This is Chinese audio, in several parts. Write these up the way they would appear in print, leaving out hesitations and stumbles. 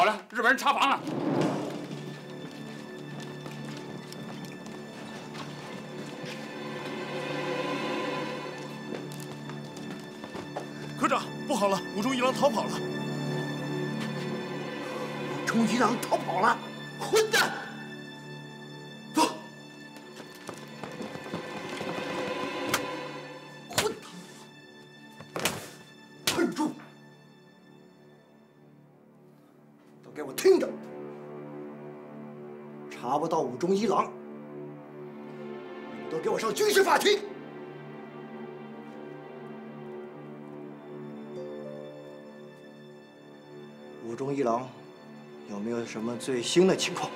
好了，日本人查房了。科长，不好了，武忠一郎逃跑了。武忠一郎逃跑了，混蛋！ 武忠一郎，你们都给我上军事法庭！武忠一郎有没有什么最新的情况？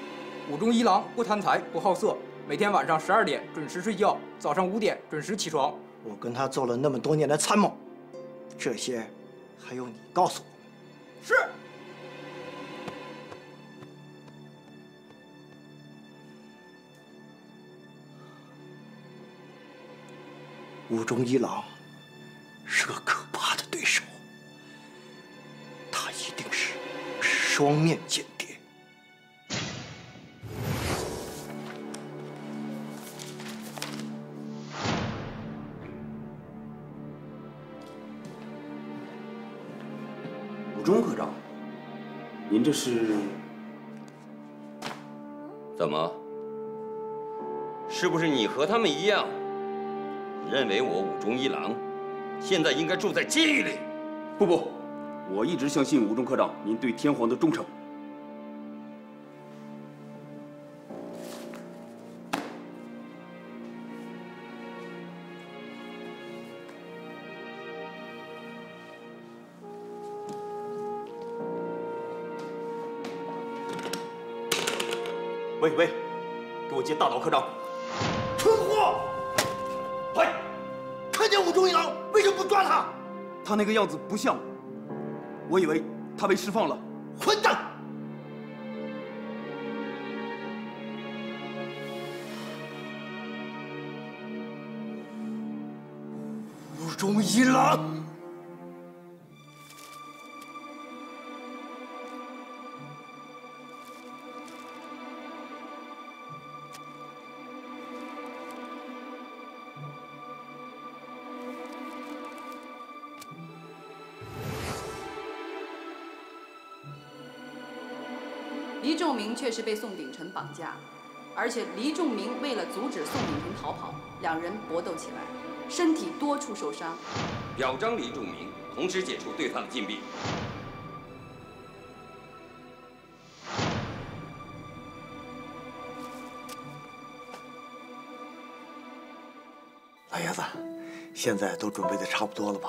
武忠一郎不贪财，不好色，每天晚上12点准时睡觉，早上5点准时起床。我跟他做了那么多年的参谋，这些还用你告诉我？是。 武忠一郎是个可怕的对手，他一定是双面间谍。武忠科长，您这是怎么？是不是你和他们一样？ 认为我武忠一郎，现在应该住在监狱里。不，我一直相信武忠科长您对天皇的忠诚。喂，给我接大岛科长！蠢货！ 武忠一郎为什么不抓他？他那个样子不像我，我以为他被释放了。混蛋！武忠一郎。 黎仲明确实被宋鼎臣绑架，而且黎仲明为了阻止宋鼎臣逃跑，两人搏斗起来，身体多处受伤。表彰黎仲明，同时解除对他的禁闭。老爷子，现在都准备的差不多了吧？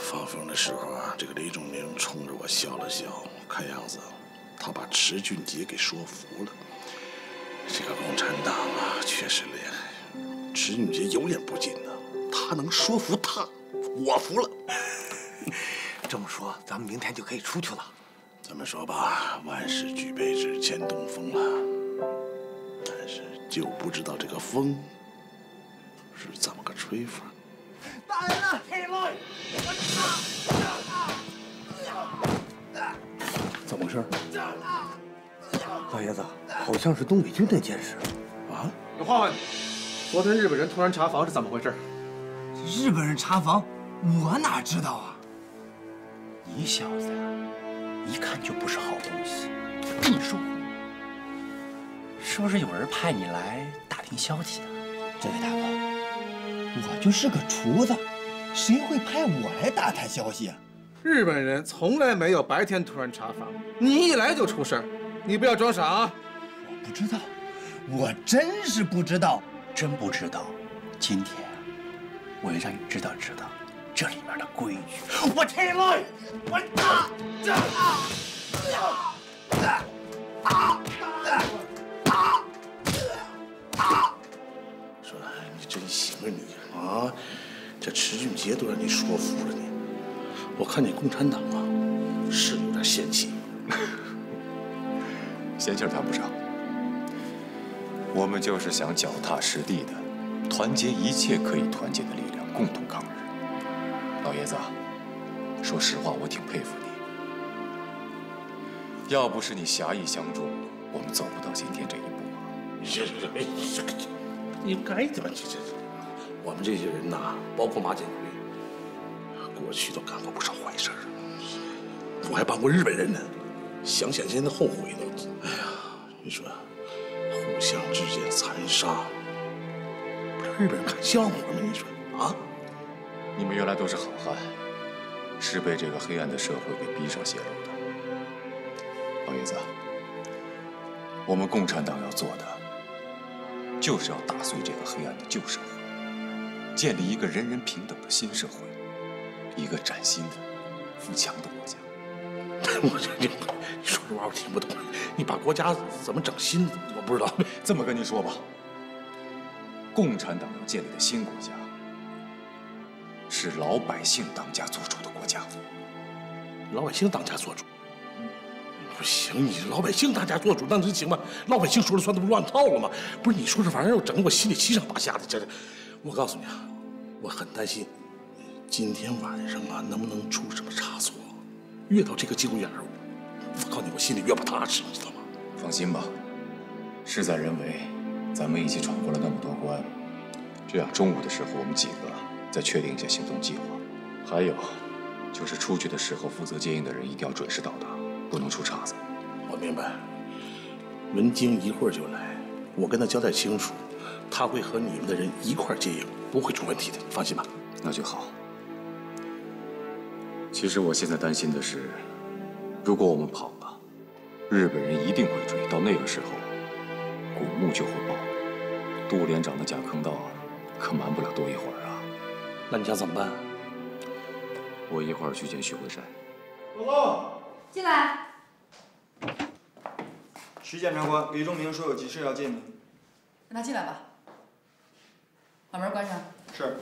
放风的时候啊，这个黎仲明冲着我笑了笑，看样子。 他把池俊杰给说服了，这个共产党啊，确实厉害。池俊杰有脸不进呐，他能说服他，我服了。这么说，咱们明天就可以出去了。这么说吧，万事俱备只欠东风了，但是就不知道这个风是怎么个吹法。大人啊，起来！怎么回事？ 老爷子，好像是东北军队监视啊！你换换，昨天日本人突然查房是怎么回事？日本人查房，我哪知道啊！你小子呀，一看就不是好东西。我跟你说，是不是有人派你来打听消息啊？这位大哥，我就是个厨子，谁会派我来打探消息啊？日本人从来没有白天突然查房，你一来就出事儿。 你不要装傻啊！我不知道，我真是不知道，真不知道。今天啊，我要让你知道知道这里面的规矩。我起来，我打，说你真行啊你啊！这池俊杰都让你说服了你，我看你共产党啊，是有点嫌弃。 闲气儿谈不上，我们就是想脚踏实地的团结一切可以团结的力量，共同抗日。老爷子，说实话，我挺佩服你。要不是你侠义相助，我们走不到今天这一步啊！你们该怎么这？我们这些人呐，包括马建奎，过去都干过不少坏事儿，我还帮过日本人呢。想想现在后悔都……哎呀，你说，互相之间残杀，不让日本人看笑话吗？你说啊？你们原来都是好汉，是被这个黑暗的社会给逼上邪路的。 老爷子，我们共产党要做的，就是要打碎这个黑暗的旧社会，建立一个人人平等的新社会，一个崭新的、富强的国家。你说这玩意儿我听不懂，你把国家怎么整新，我不知道。这么跟您说吧，共产党要建立的新国家，是老百姓当家做主的国家。老百姓当家做主。 不行，你老百姓大家做主，那能行吗？老百姓说了算，那不乱套了吗？不是你说这玩意儿，我整我心里七上八下的。这，我告诉你啊，我很担心，今天晚上啊，能不能出什么差错？越到这个节骨眼儿，我告诉你，我心里越不踏实，你知道吗？放心吧，事在人为，咱们一起闯过了那么多关。这样，中午的时候我们几个再确定一下行动计划。还有，就是出去的时候，负责接应的人一定要准时到达。 不能出岔子，我明白。文京一会儿就来，我跟他交代清楚，他会和你们的人一块接应，不会出问题的，放心吧。那就好。其实我现在担心的是，如果我们跑了，日本人一定会追，到那个时候，古墓就会爆。杜连长的假坑道可瞒不了多一会儿啊。那你想怎么办？我一会儿去见徐慧山。报告。 进来。石检察官，李仲明说有急事要见你，让他进来吧。把门关上。是。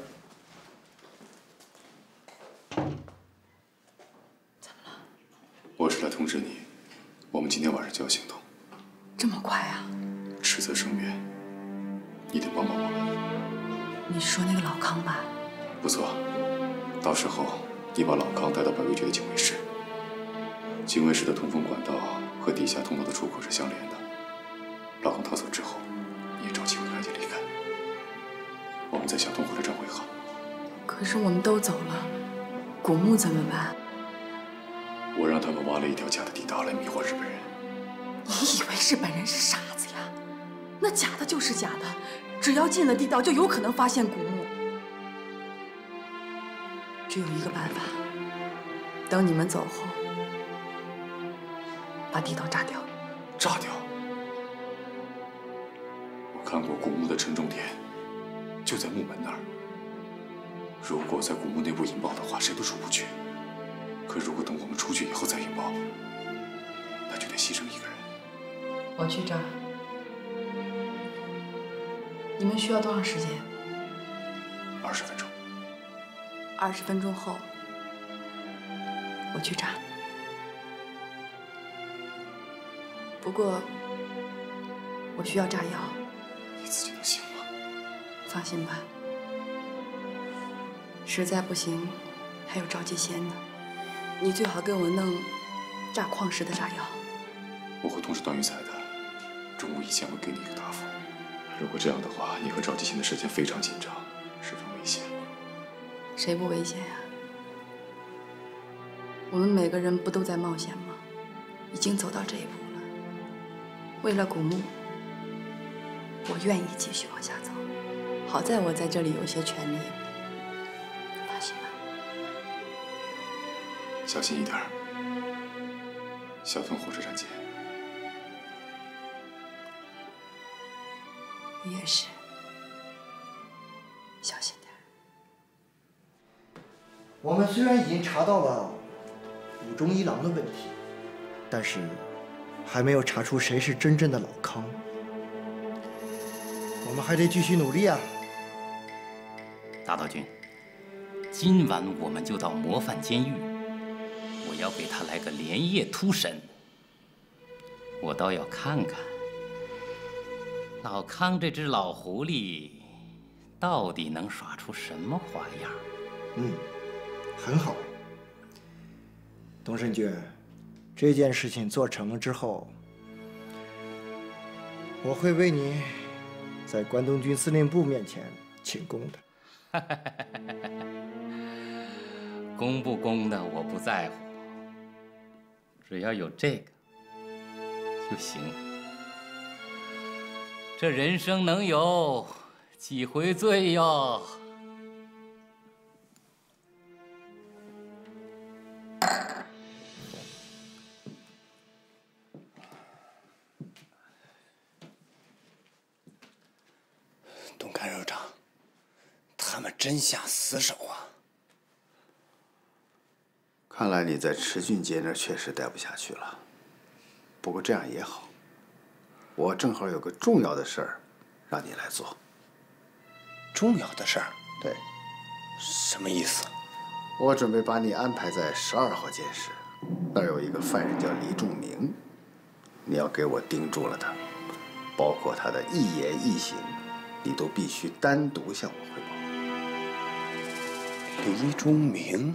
怎么了？我是来通知你，我们今天晚上就要行动。这么快啊？迟则生变，你得帮帮我们。你是说那个老康吧？不错，到时候你把老康带到百威局的警卫室。 警卫室的通风管道和地下通道的出口是相连的。老康逃走之后，你找机会赶紧离开，我们在小东火车站会合。可是我们都走了，古墓怎么办？我让他们挖了一条假的地道来迷惑日本人。你以为日本人是傻子呀？那假的就是假的，只要进了地道，就有可能发现古墓。只有一个办法，等你们走后。 把地道炸掉，炸掉！我看过古墓的承重点，就在墓门那儿。如果在古墓内部引爆的话，谁都出不去。可如果等我们出去以后再引爆，那就得牺牲一个人。我去炸。你们需要多长时间？20分钟。20分钟后，我去炸。 不过，我需要炸药。你自己能行吗？放心吧，实在不行，还有赵继先呢。你最好给我弄炸矿石的炸药。我会通知段玉才的，中午以前会给你一个答复。如果这样的话，你和赵继先的时间非常紧张，十分危险。谁不危险呀？我们每个人不都在冒险吗？已经走到这一步。 为了古墓，我愿意继续往下走。好在我在这里有些权利，放心吧。小心一点，小东火车站见。你也是，小心点。我们虽然已经查到了武忠一郎的问题，但是。 还没有查出谁是真正的老康，我们还得继续努力啊！大岛君，今晚我们就到模范监狱，我要给他来个连夜突审。我倒要看看老康这只老狐狸到底能耍出什么花样。嗯，很好，董胜娟。这件事情做成了之后，我会为你在关东军司令部面前请功的。功不功的我不在乎，只要有这个就行了。这人生能有几回醉哟？ 董看守长，他们真下死手啊！看来你在池俊杰那儿确实待不下去了。不过这样也好，我正好有个重要的事儿，让你来做。重要的事儿？对。什么意思？我准备把你安排在12号监室，那儿有一个犯人叫黎仲明，你要给我盯住了他，包括他的一言一行。 你都必须单独向我汇报。黎忠明，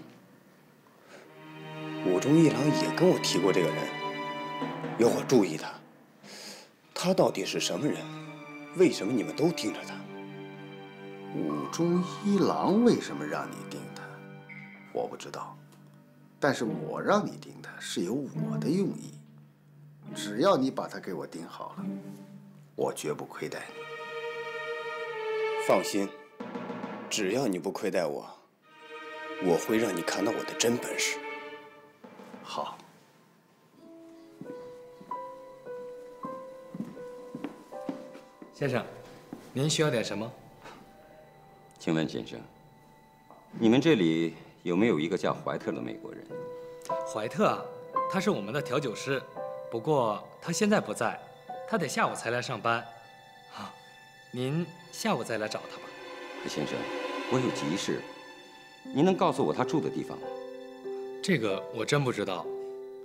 武中一郎也跟我提过这个人，要我注意他。他到底是什么人？为什么你们都盯着他？武中一郎为什么让你盯他？我不知道，但是我让你盯他是有我的用意。只要你把他给我盯好了，我绝不亏待你。 放心，只要你不亏待我，我会让你看到我的真本事。好。先生，您需要点什么？请问先生，你们这里有没有一个叫怀特的美国人？怀特啊，他是我们的调酒师，不过他现在不在，他得下午才来上班。 您下午再来找他吧，先生，我有急事，您能告诉我他住的地方吗？这个我真不知道，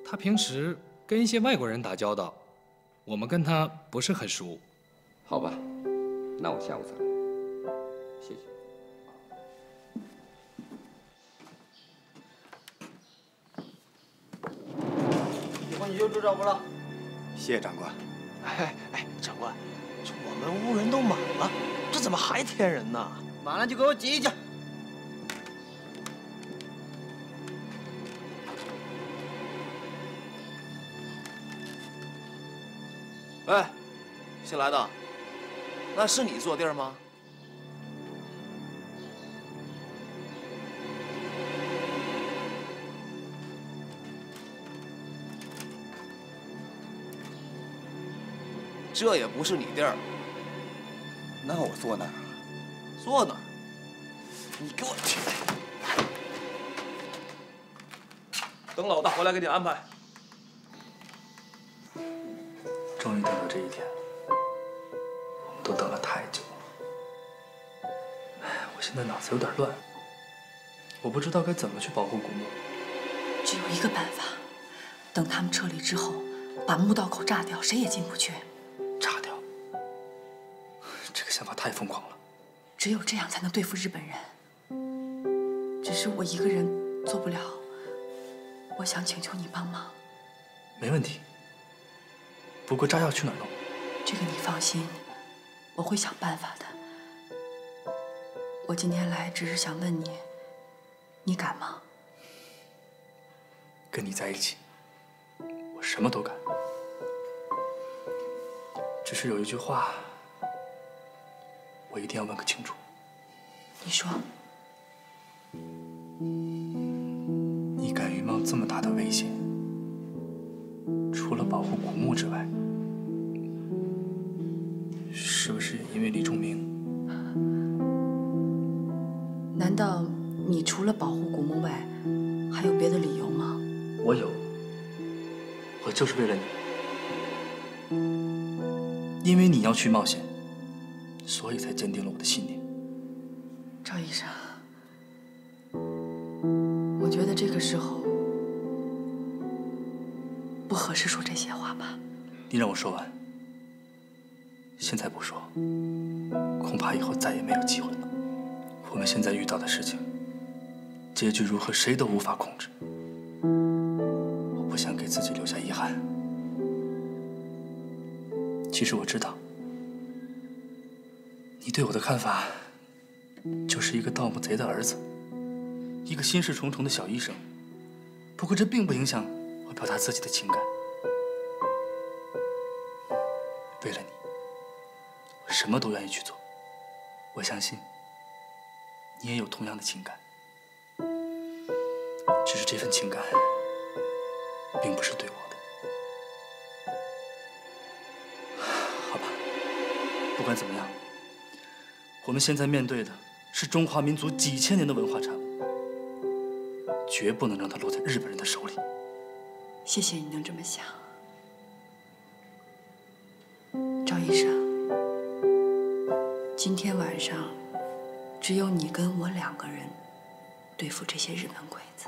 他平时跟一些外国人打交道，我们跟他不是很熟。好吧，那我下午再来，谢谢。 以后你就住这不了。谢谢长官。哎，长官。 我们屋人都满了，这怎么还添人呢？满了就给我挤一挤。哎，新来的，那是你坐地儿吗？这也不是你地儿。 那我坐哪儿啊？坐哪儿？你给我去！等老大回来给你安排。终于等到这一天，我们都等了太久了。哎，我现在脑子有点乱，我不知道该怎么去保护古墓。只有一个办法，等他们撤离之后，把墓道口炸掉，谁也进不去。 想法太疯狂了，只有这样才能对付日本人。只是我一个人做不了，我想请求你帮忙。没问题。不过炸药去哪儿弄？这个你放心，我会想办法的。我今天来只是想问你，你敢吗？跟你在一起，我什么都敢。只是有一句话。 我一定要问个清楚。你说，你敢于冒这么大的危险，除了保护古墓之外，是不是也因为李仲明？难道你除了保护古墓外，还有别的理由吗？我有，我就是为了你，因为你要去冒险。 所以才坚定了我的信念，赵医生。我觉得这个时候不合适说这些话吧。你让我说完，现在不说，恐怕以后再也没有机会了。我们现在遇到的事情，结局如何谁都无法控制。我不想给自己留下遗憾。其实我知道，你对我的看法就是一个盗墓贼的儿子，一个心事重重的小医生。不过这并不影响我表达自己的情感。为了你，我什么都愿意去做。我相信你也有同样的情感，只是这份情感并不是对我的。好吧，不管怎么样，我们现在面对的是中华民族几千年的文化产物，绝不能让它落在日本人的手里。谢谢你能这么想，赵医生。今天晚上，只有你跟我两个人对付这些日本鬼子。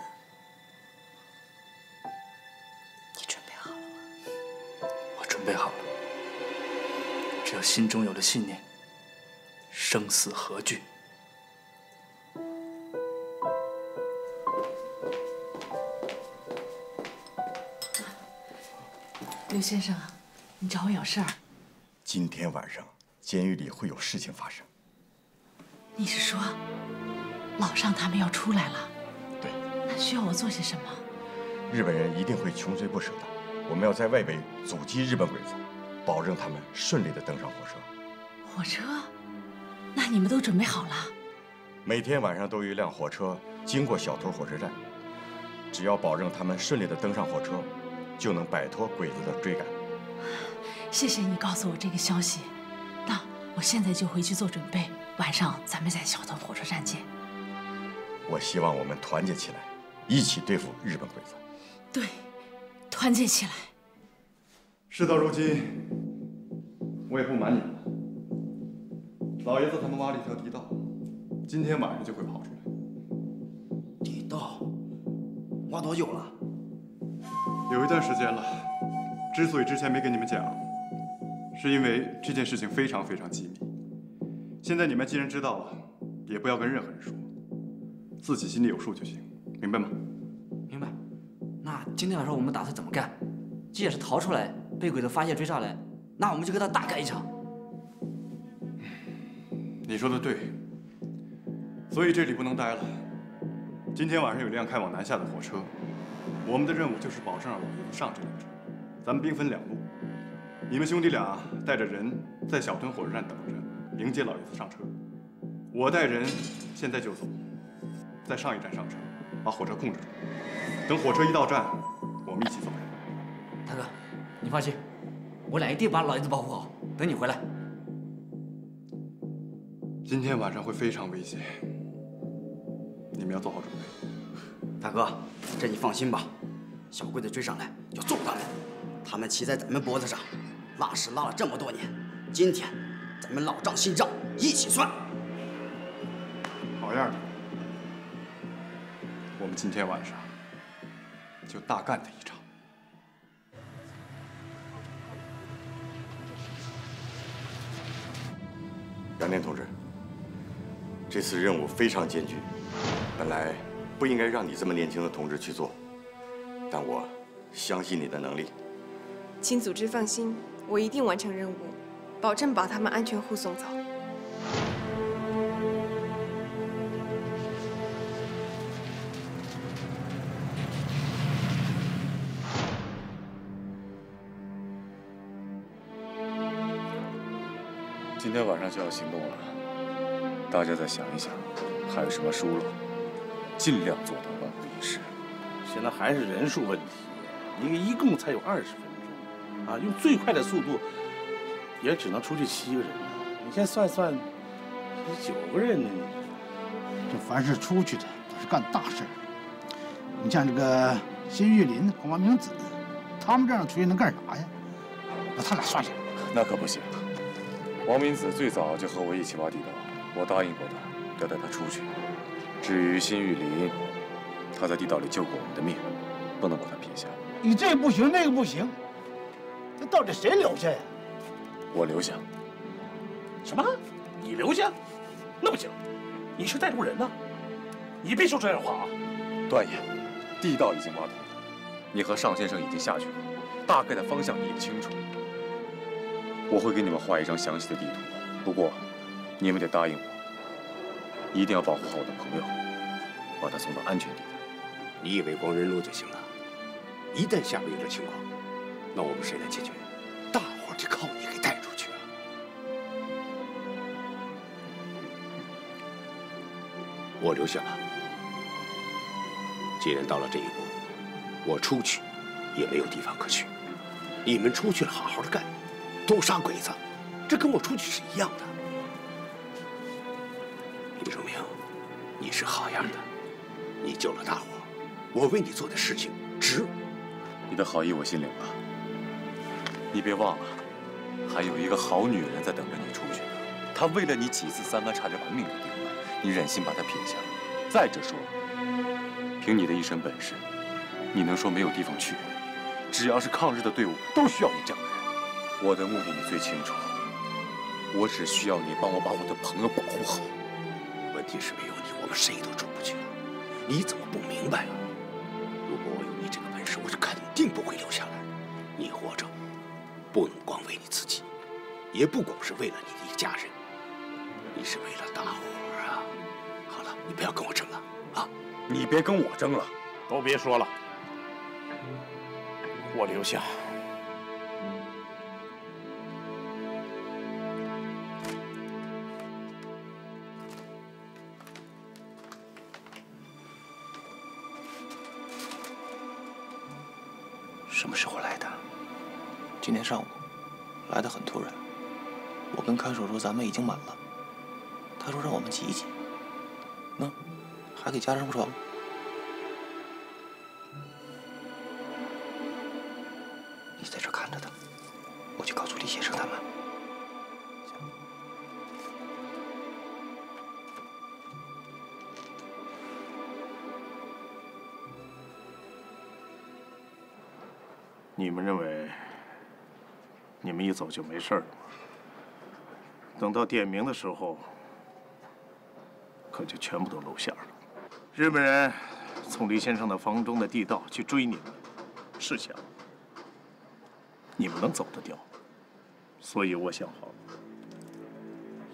准备好了，只要心中有了信念，生死何惧？刘先生啊，你找我有事儿？今天晚上监狱里会有事情发生。你是说，老尚他们要出来了？对。那需要我做些什么？日本人一定会穷追不舍的。 我们要在外围阻击日本鬼子，保证他们顺利的登上火车。火车？那你们都准备好了？每天晚上都有一辆火车经过小头火车站，只要保证他们顺利的登上火车，就能摆脱鬼子的追赶。谢谢你告诉我这个消息，那我现在就回去做准备，晚上咱们在小头火车站见。我希望我们团结起来，一起对付日本鬼子。对。 团结起来。事到如今，我也不瞒你们，老爷子他们挖了一条地道，今天晚上就会跑出来。地道挖多久了？有一段时间了。之所以之前没跟你们讲，是因为这件事情非常非常机密。现在你们既然知道了，也不要跟任何人说，自己心里有数就行，明白吗？ 那今天晚上我们打算怎么干？即使逃出来，被鬼子发现追上来，那我们就跟他大干一场。你说的对，所以这里不能待了。今天晚上有一辆开往南下的火车，我们的任务就是保证让老爷子上这辆车。咱们兵分两路，你们兄弟俩带着人在小屯火车站等着，迎接老爷子上车。我带人现在就走，在上一站上车，把火车控制住。 等火车一到站，我们一起走。大哥，你放心，我俩一定把老爷子保护好。等你回来。今天晚上会非常危险，你们要做好准备。大哥，这你放心吧。小鬼子追上来要揍他们，他们骑在咱们脖子上，拉屎拉了这么多年，今天咱们老账新账一起算。好样的！我们今天晚上。 就大干他一场。杨连同志，这次任务非常艰巨，本来不应该让你这么年轻的同志去做，但我相信你的能力。请组织放心，我一定完成任务，保证把他们安全护送走。 今天晚上就要行动了，大家再想一想，还有什么疏漏，尽量做到万无一失。现在还是人数问题，一共才有20分钟，啊，用最快的速度也只能出去7个人。你先算算，9个人呢？这凡是出去的都是干大事儿。你像这个辛玉林、黄明子，他们这样出去能干啥呀？那他俩算什么？那可不行。 王明子最早就和我一起挖地道，我答应过他，要带他出去。至于辛玉林，他在地道里救过我们的命，不能把他撇下。你这不行，那个不行，那到底谁留下呀？我留下。什么？你留下？那不行，你是带路人呐！你别说这样的话啊！段爷，地道已经挖通了，你和尚先生已经下去了，大概的方向你也清楚。我会给你们画一张详细的地图，不过你们得答应我，一定要保护好我的朋友，把他送到安全地带。你以为光认路就行了？一旦下面有点情况，那我们谁来解决？大伙得靠你给带出去啊！我留下了。 既然到了这一步，我出去也没有地方可去。你们出去了，好好的干，都杀鬼子，这跟我出去是一样的。李成明，你是好样的，你救了大伙，我为你做的事情值。你的好意我心领了。你别忘了，还有一个好女人在等着你出去呢。她为了你几次三番差点把命给丢了，你忍心把她撇下？再者说。 凭你的一身本事，你能说没有地方去？只要是抗日的队伍，都需要你这样的人。我的目的你最清楚，我只需要你帮我把我的朋友保护好。问题是没有你，我们谁都出不去了。你怎么不明白啊？如果我有你这个本事，我是肯定不会留下来。你活着，不能光为你自己，也不光是为了你的一个家人，你是为了大伙儿啊！好了，你不要跟我争了啊！ 你别跟我争了，都别说了，我留下。什么时候来的？今天上午，来的很突然。我跟看守说咱们已经满了，他说让我们挤一挤。那。 还给加上床。你在这看着他，我去告诉李先生他们。你们认为你们一走就没事了吗？等到点名的时候，可就全部都露馅了。 日本人从黎先生的房中的地道去追你们，试想，你们能走得掉？所以我想好了，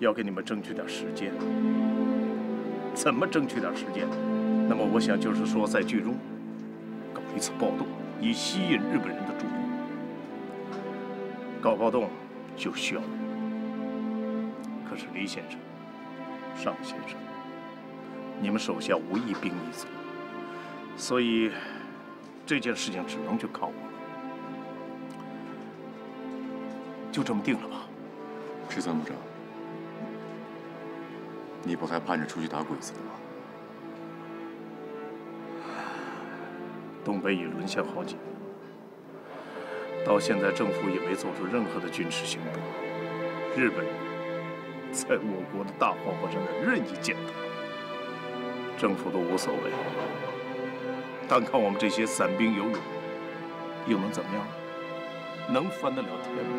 要给你们争取点时间。怎么争取点时间？那么我想就是说，在剧中搞一次暴动，以吸引日本人的注意。搞暴动就需要人，可是黎先生、尚先生。 你们手下无一兵一卒，所以这件事情只能就靠我了。就这么定了吧，石参谋长，你不还盼着出去打鬼子呢吗？东北已沦陷好几年，到现在政府也没做出任何的军事行动。日本人在我国的大黄河上的任意践踏。 政府都无所谓，单看我们这些散兵游勇，又能怎么样？能翻得了天吗？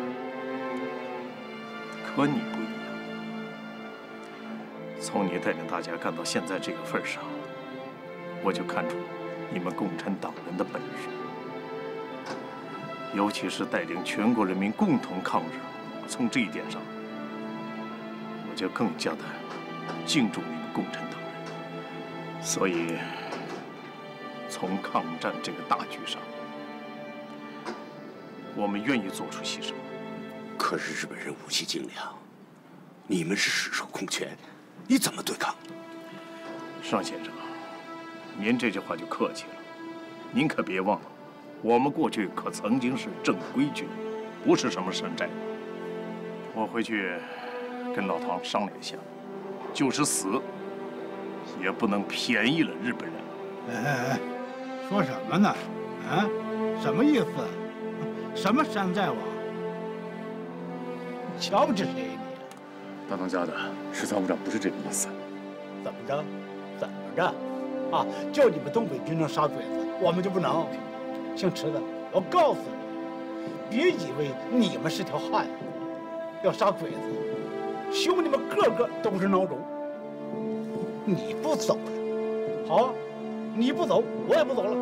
可你不一样，从你带领大家干到现在这个份上，我就看出你们共产党人的本事，尤其是带领全国人民共同抗日，从这一点上，我就更加的敬重你们共产党。 所以，从抗战这个大局上，我们愿意做出牺牲。可是日本人武器精良，你们是赤手空拳，你怎么对抗？尚先生，您这句话就客气了。您可别忘了，我们过去可曾经是正规军，不是什么山寨。我回去跟老唐商量一下，就是死。 也不能便宜了日本人。哎，说什么呢？啊，什么意思？什么山寨王？瞧不起谁你？大当家的石参谋长不是这个意思。怎么着？怎么着？啊，就你们东北军能杀鬼子，我们就不能？姓池的，我告诉你，别以为你们是条汉子，要杀鬼子，兄弟们个个都是孬种。 你不走了，好啊！你不走，我也不走了。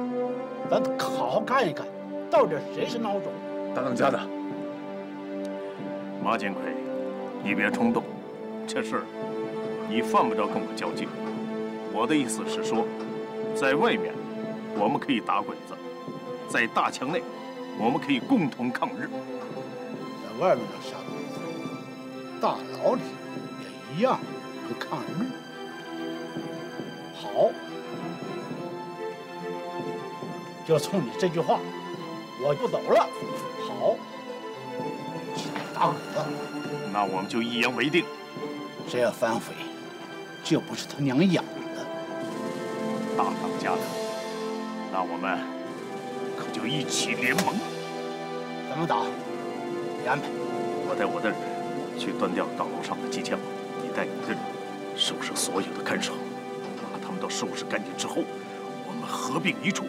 咱好好看一看，到底谁是孬种。大当家的，马建奎，你别冲动，这事儿你犯不着跟我较劲。我的意思是说，在外面我们可以打鬼子，在大墙内我们可以共同抗日。在外面的杀鬼子，大牢里也一样能抗日。好。 就冲你这句话，我不走了。好，打鬼子，那我们就一言为定。谁要反悔，就不是他娘养的。大当家的，那我们可就一起联盟。咱们打，你安排。我带我的人去端掉大楼上的机枪，你带你的人收拾所有的看守，把他们都收拾干净之后，我们合并一处。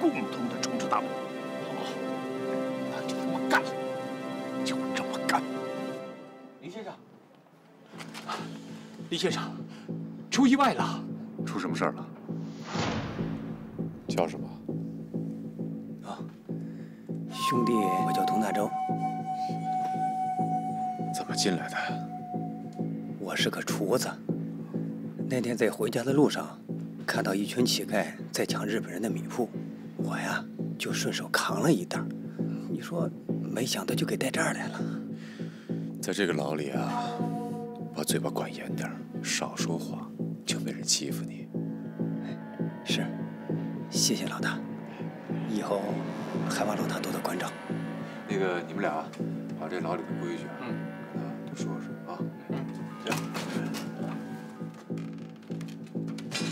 共同的冲出大陆，好，那就这么干，就这么干。林先生，林先生，出意外了！出什么事儿了？叫什么？啊，兄弟，我叫佟大洲。怎么进来的？我是个厨子，那天在回家的路上，看到一群乞丐在抢日本人的米铺。 我呀，就顺手扛了一袋，你说，没想到就给带这儿来了。在这个牢里啊，把嘴巴管严点，少说话，就没人欺负你。是，谢谢老大，以后还望老大多多关照。那个，你们俩把这牢里的规矩啊，跟他多说说啊。行。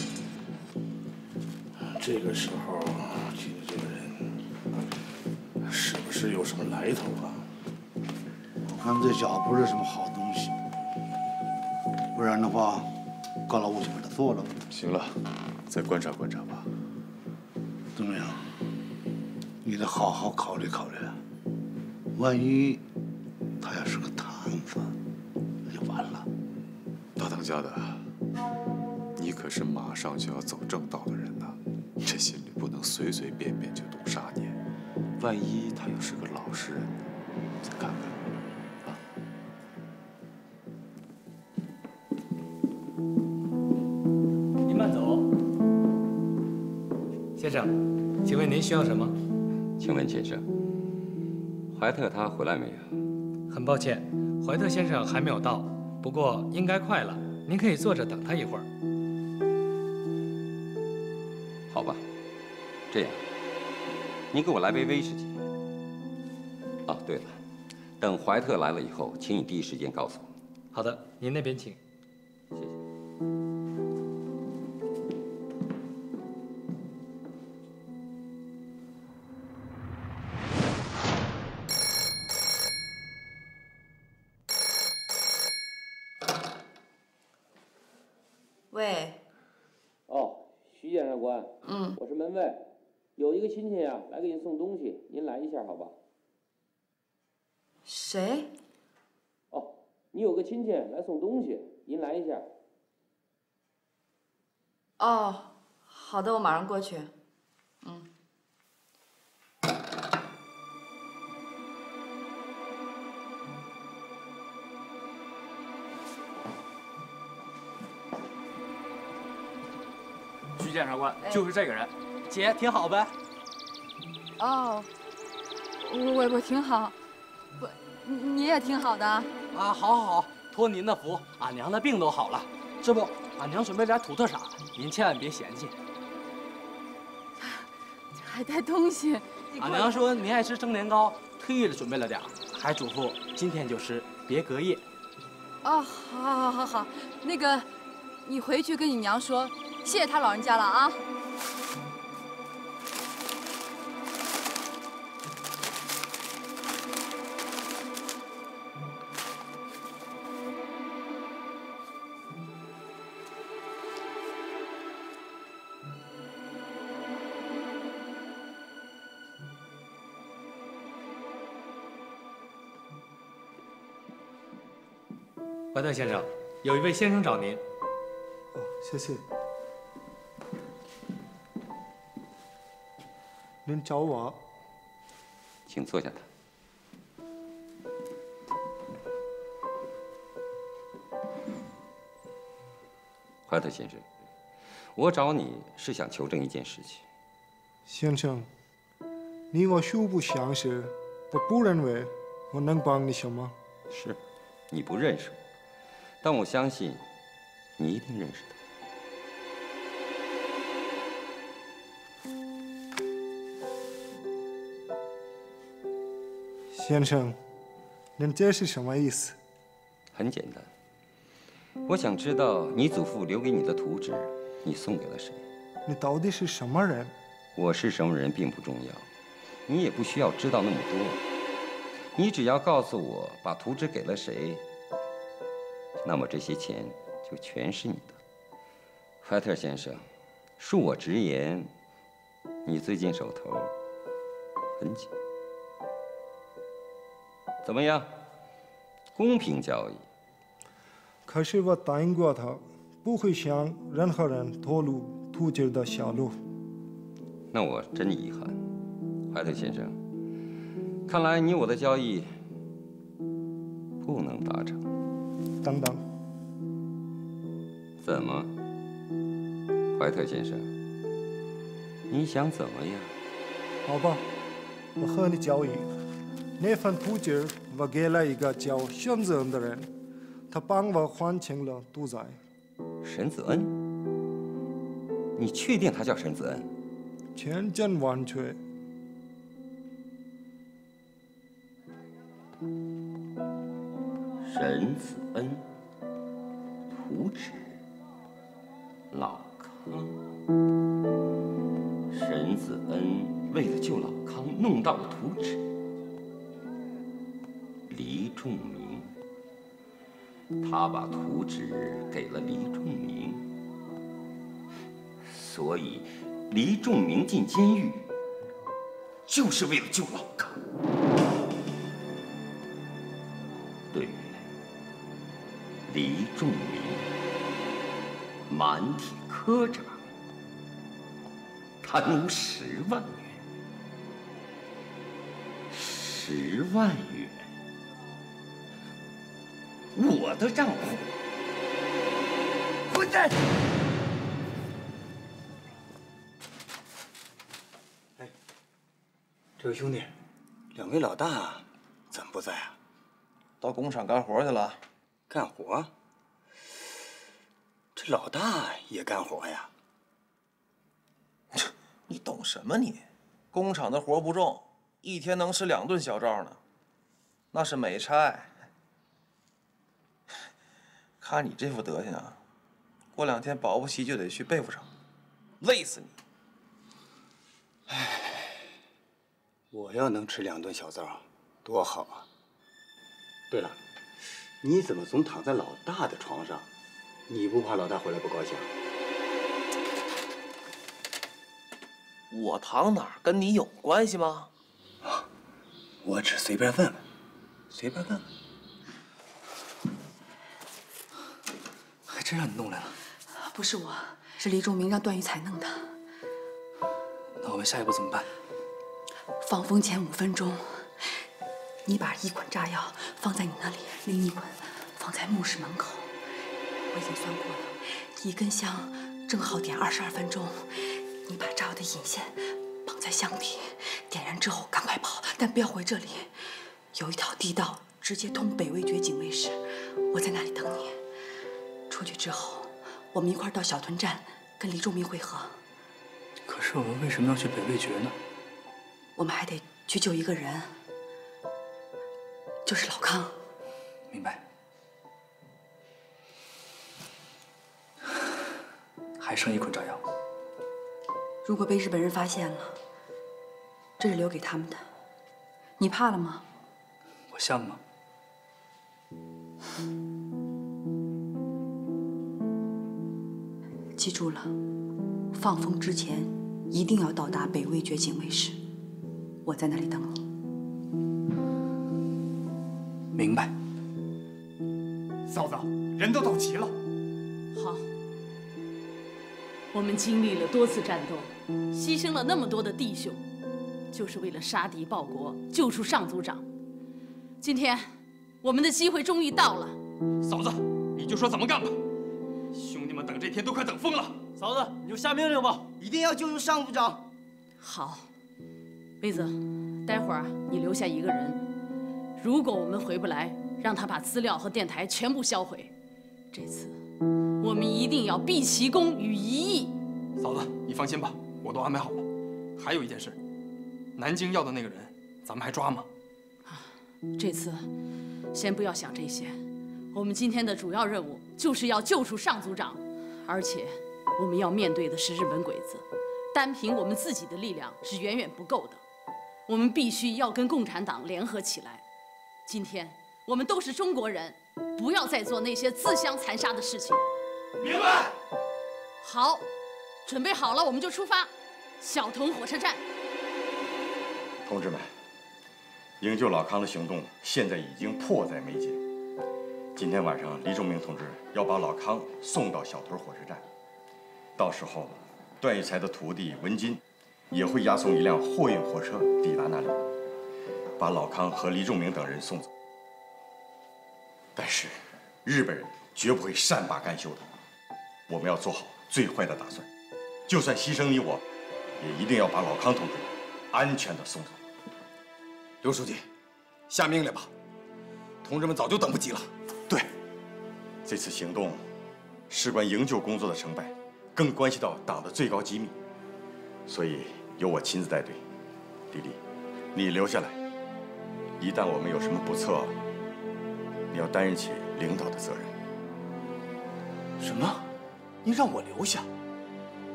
这个时候记得这个人是不是有什么来头啊？我看这小子不是什么好东西，不然的话，告老五就把他做了。行了，再观察观察吧。怎么样？你得好好考虑考虑，万一他要是个探子，那就完了。大当家的，你可是马上就要走正道的人呐。 这心里不能随随便便就动杀念，万一他要是个老实人呢？再看看，啊！您慢走，先生，请问您需要什么？请问先生，怀特他回来没有？很抱歉，怀特先生还没有到，不过应该快了。您可以坐着等他一会儿。 好吧，这样，您给我来杯威士忌。啊，对了，等怀特来了以后，请你第一时间告诉我。好的，您那边请。谢谢。喂。 徐检察官，我是门卫，有一个亲戚呀来给您送东西，您来一下好吧？谁？哦，你有个亲戚来送东西，您来一下。哦，好的，我马上过去。嗯。徐检察官就是这个人，姐挺好呗。哦，我挺好，你也挺好的啊。好，好，好，托您的福，俺娘的病都好了。这不，俺娘准备点土特产，您千万别嫌弃。还带东西？俺娘说您爱吃蒸年糕，特意准备了点，还嘱咐今天就吃，别隔夜。哦，好，好，好，好，那个，你回去跟你娘说。 谢谢他老人家了啊！怀特先生，有一位先生找您。哦，谢谢。您找我，请坐下谈。怀特先生，我找你是想求证一件事情。先生，你我素不相识，我不认为我能帮你什么。是，你不认识我，但我相信你一定认识他。 先生，您这是什么意思？很简单，我想知道你祖父留给你的图纸，你送给了谁？你到底是什么人？我是什么人并不重要，你也不需要知道那么多。你只要告诉我把图纸给了谁，那么这些钱就全是你的。怀特先生，恕我直言，你最近手头很紧。 怎么样？公平交易。可是我答应过他，不会向任何人透露图纸的下落。那我真遗憾，怀特先生。看来你我的交易不能达成。等等。怎么，怀特先生？你想怎么样？好吧，我和你交易。 那份图纸我给了一个叫沈子恩的人，他帮我还清了赌债。沈子恩？你确定他叫沈子恩？千真万确。沈子恩，图纸，老康。沈子恩为了救老康，弄到了图纸。 黎仲明，他把图纸给了黎仲明，所以黎仲明进监狱就是为了救老康。对，黎仲明，满体科长，贪污10万元，10万元。 我的账户，混蛋！哎，这位兄弟，两位老大怎么不在啊？到工厂干活去了。干活？这老大也干活呀？你懂什么你？工厂的活不重，一天能吃2顿小灶呢，那是美差。 看你这副德行啊，过2天保不齐就得去被服厂，累死你！哎，我要能吃2顿小灶，多好啊！对了，你怎么总躺在老大的床上？你不怕老大回来不高兴？我躺哪儿跟你有关系吗？啊，我只随便问问，随便问问。 真让你弄来了？不是我，是黎仲明让段玉才弄的。那我们下一步怎么办？放风前5分钟，你把1捆炸药放在你那里，另1捆放在墓室门口。我已经算过了，1根香正好点22分钟。你把炸药的引线绑在箱底，点燃之后赶快跑，但不要回这里。有一条地道直接通北卫局警卫室，我在那里等你。 出去之后，我们一块到小屯站跟黎仲明会合。可是我们为什么要去北卫局呢？我们还得去救一个人，就是老康。明白。还剩1捆炸药。如果被日本人发现了，这是留给他们的。你怕了吗？我像吗？ 记住了，放风之前一定要到达北卫局警卫室，我在那里等你。明白。嫂子，人都到齐了。好。我们经历了多次战斗，牺牲了那么多的弟兄，就是为了杀敌报国，救出尚族长。今天，我们的机会终于到了。嫂子，你就说怎么干吧。兄弟们等这天都快等疯了。嫂子，你就下命令吧，一定要救出尚族长。好，卫子，待会儿你留下一个人，如果我们回不来，让他把资料和电台全部销毁。这次，我们一定要毕其功于一役。嫂子，你放心吧，我都安排好了。还有一件事。 南京要的那个人，咱们还抓吗？啊，这次先不要想这些，我们今天的主要任务就是要救出尚族长，而且我们要面对的是日本鬼子，单凭我们自己的力量是远远不够的，我们必须要跟共产党联合起来。今天我们都是中国人，不要再做那些自相残杀的事情。明白。好，准备好了我们就出发，小屯火车站。 同志们，营救老康的行动现在已经迫在眉睫。今天晚上，李仲明同志要把老康送到小屯火车站，到时候，段玉才的徒弟文金也会押送一辆货运火车抵达那里，把老康和李仲明等人送走。但是，日本人绝不会善罢甘休的，我们要做好最坏的打算，就算牺牲你我，也一定要把老康同志安全的送走。 刘书记，下命令吧！同志们早就等不及了。对，这次行动事关营救工作的成败，更关系到党的最高机密，所以由我亲自带队。李丽，你留下来，一旦我们有什么不测，你要担任起领导的责任。什么？你让我留下？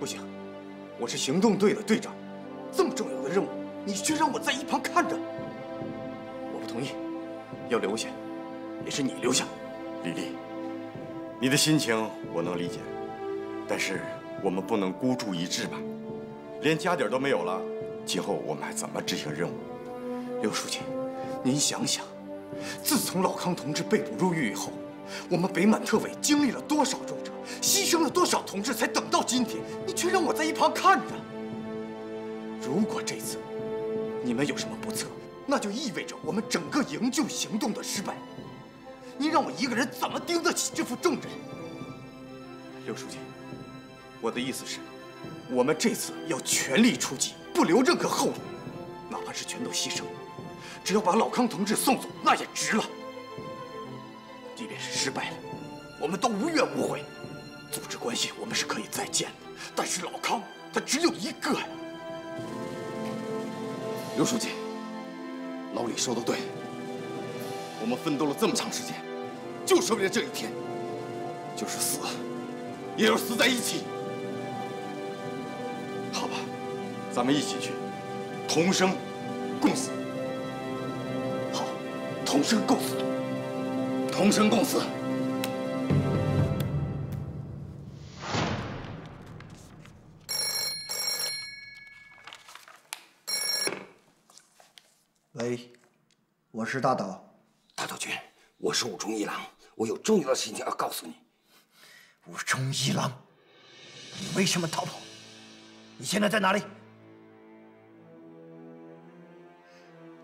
不行，我是行动队的队长，这么重要的任务，你却让我在一旁看着。 同意，要留下，也是你留下。李丽，你的心情我能理解，但是我们不能孤注一掷吧？连家底儿都没有了，今后我们还怎么执行任务？刘书记，您想想，自从老康同志被捕入狱以后，我们北满特委经历了多少周折，牺牲了多少同志，才等到今天，你却让我在一旁看着。如果这次你们有什么不测， 那就意味着我们整个营救行动的失败。您让我一个人怎么顶得起这副重任？刘书记，我的意思是，我们这次要全力出击，不留任何后路，哪怕是全都牺牲，只要把老康同志送走，那也值了。即便是失败了，我们都无怨无悔。组织关系我们是可以再建的，但是老康他只有一个呀。刘书记。 老李说的对，我们奋斗了这么长时间，就是为了这一天，就是死，也要死在一起。好吧，咱们一起去，同生共死。好，同生共死，同生共死。 我是大岛，大岛君，我是武忠一郎，我有重要的事情要告诉你。武忠一郎，你为什么逃跑？你现在在哪里？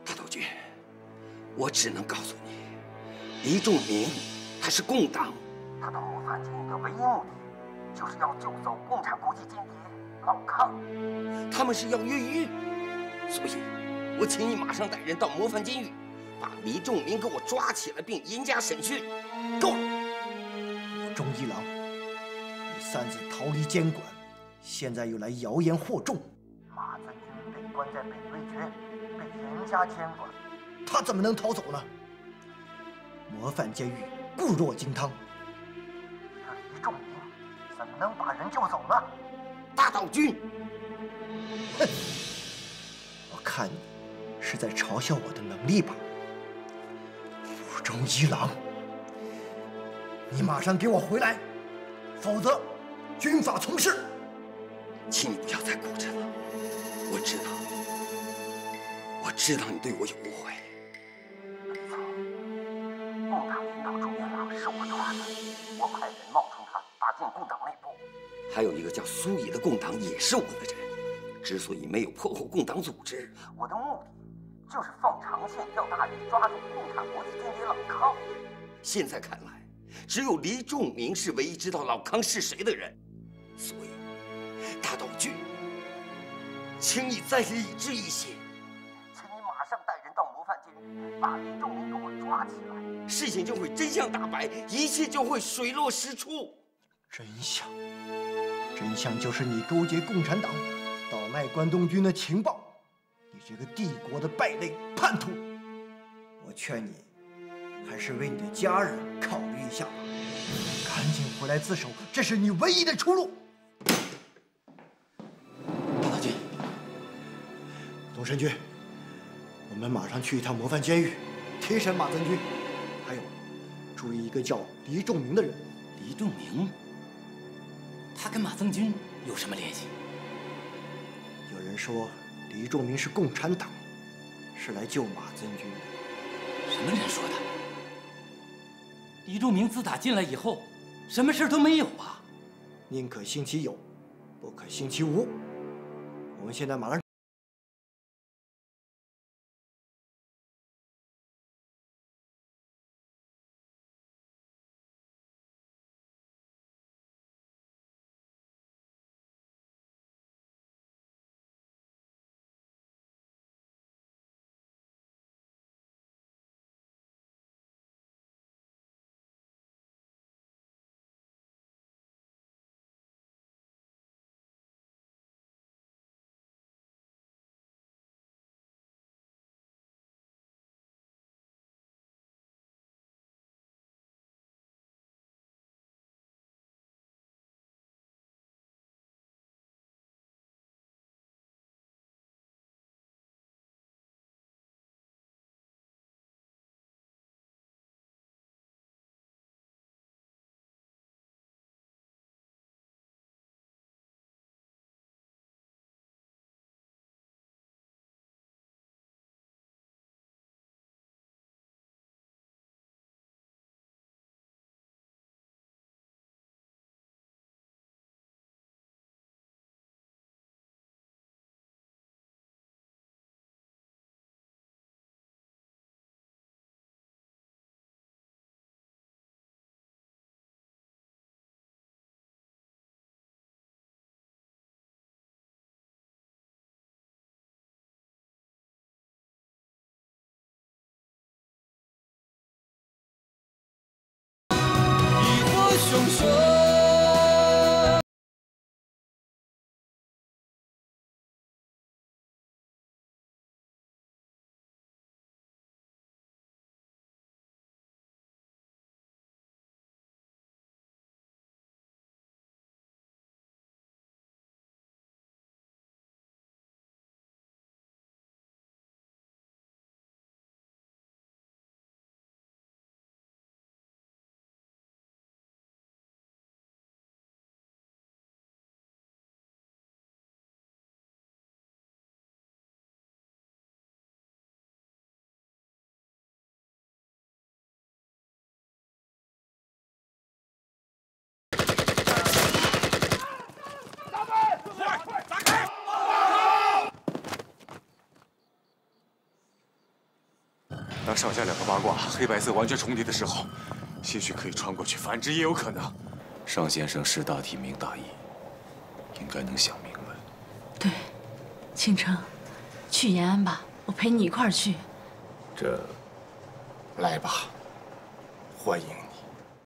大岛君，我只能告诉你，李仲明他是共党，他到莫萨军的唯一目的就是要救走共产国际间谍老康，他们是要越狱，所以我请你马上带人到模范监狱。 把黎仲明给我抓起来，并严加审讯，够了！武忠一郎，你擅自逃离监管，现在又来谣言惑众。马子君被关在北归局，被严加监管，他怎么能逃走呢？模范监狱固若金汤，这黎仲明怎么能把人救走呢？大岛君，哼，我看你是在嘲笑我的能力吧？ 武忠一郎，你马上给我回来，否则军法从事。请你不要再固执了，我知道你对我有误会。没错，共党领导钟元朗是我抓的，我派人冒充他打进共党内部。还有一个叫苏乙的共党也是我的人，之所以没有破获共党组织，我的目的就是放长线钓大鱼，抓住共产国际间谍老康。现在看来，只有黎仲明是唯一知道老康是谁的人，所以大岛君，请你再理智一些，请你马上带人到模范监狱，把黎仲明给我抓起来，事情就会真相大白，一切就会水落石出。真相。 真相就是你勾结共产党，倒卖关东军的情报，你这个帝国的败类叛徒！我劝你，还是为你的家人考虑一下吧，赶紧回来自首，这是你唯一的出路。大岛君，东山君，我们马上去一趟模范监狱，提审马三军，还有注意一个叫黎仲明的人。黎仲明。 他跟马增军有什么联系？有人说黎仲明是共产党，是来救马增军的。什么人说的？黎仲明自打进来以后，什么事都没有啊！宁可信其有，不可信其无。我们现在马上。 熊熊。当上下两个八卦黑白色完全重叠的时候，也许可以穿过去，反之也有可能。尚先生识大体明大义，应该能想明白。对，庆城，去延安吧，我陪你一块儿去。这，来吧，欢迎。